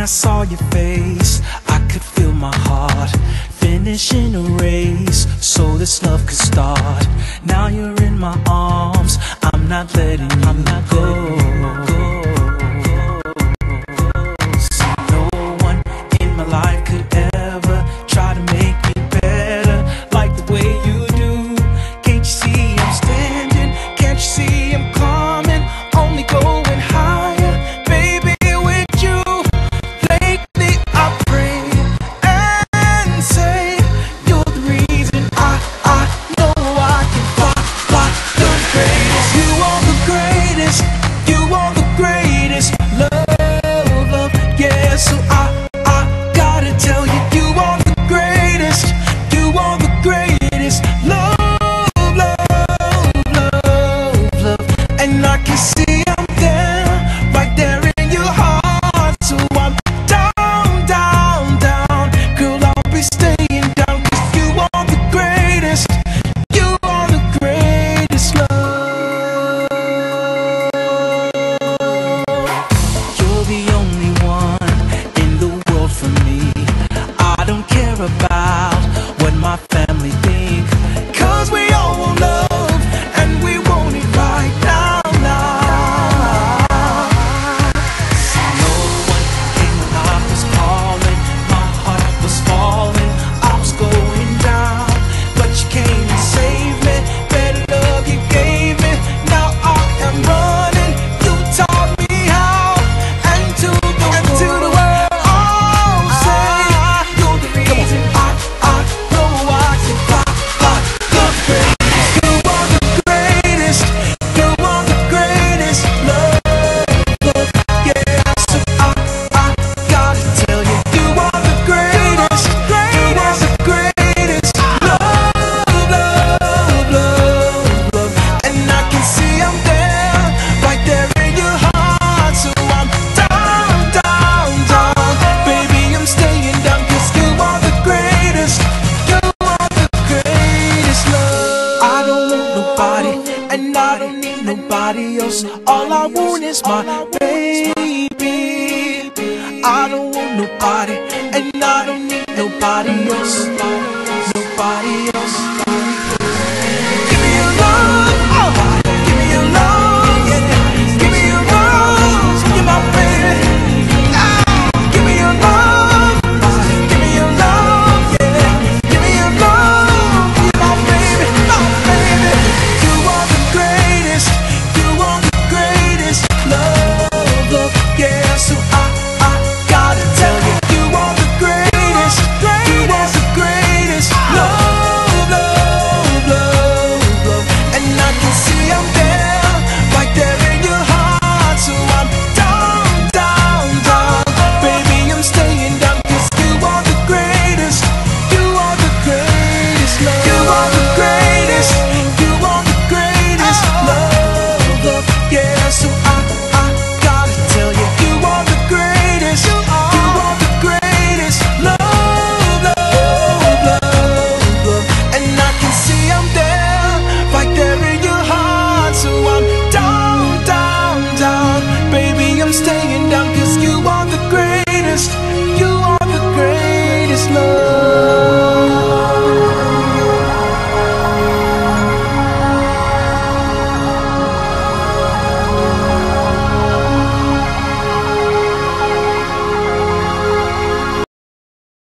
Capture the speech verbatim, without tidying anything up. When I saw your face, I could feel my heart finishing a race, so this love could start. Now you're in my arms, I'm not letting I'm not go. See, no one in my life could ever try to make me better like the way you do. Can't you see I'm standing? Can't you see I'm climbing? Only going higher. Nobody else, nobody else.